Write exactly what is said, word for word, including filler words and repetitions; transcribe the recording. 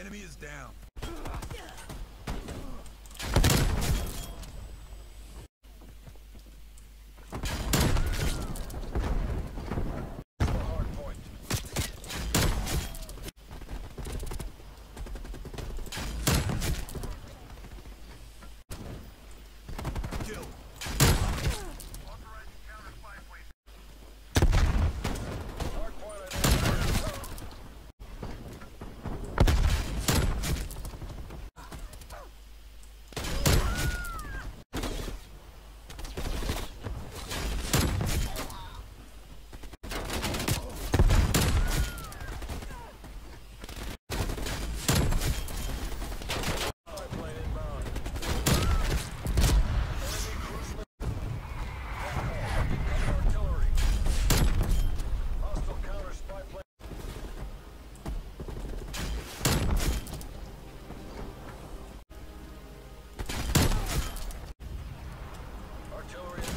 Enemy is down. Artillery.